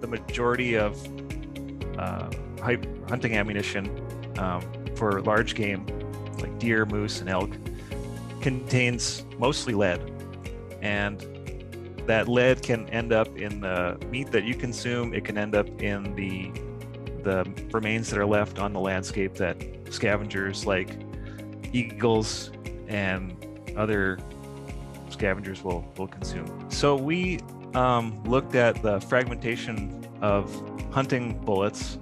the majority of hunting ammunition for large game like deer, moose, and elk contains mostly lead, and that lead can end up in the meat that you consume. It can end up in the remains that are left on the landscape that scavengers like eagles and other scavengers will consume. So we looked at the fragmentation of hunting bullets,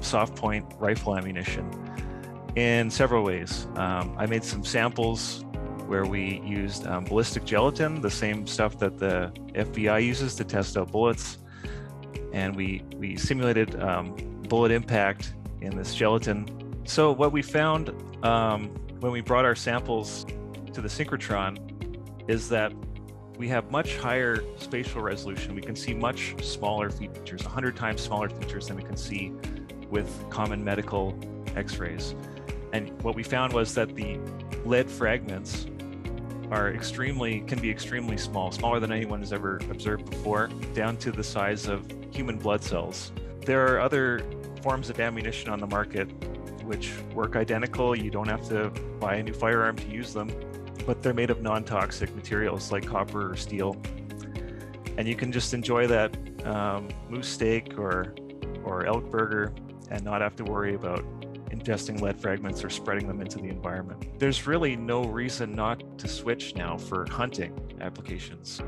soft point rifle ammunition, in several ways. I made some samples where we used ballistic gelatin, the same stuff that the FBI uses to test out bullets. And we simulated bullet impact in this gelatin. So what we found when we brought our samples to the synchrotron is that we have much higher spatial resolution. We can see much smaller features, 100 times smaller features than we can see with common medical x-rays. And what we found was that the lead fragments are can be extremely small, smaller than anyone has ever observed before, down to the size of human blood cells. There are other forms of ammunition on the market which work identical. You don't have to buy a new firearm to use them, but they're made of non-toxic materials like copper or steel. And you can just enjoy that moose steak or elk burger and not have to worry about ingesting lead fragments or spreading them into the environment. There's really no reason not to switch now for hunting applications.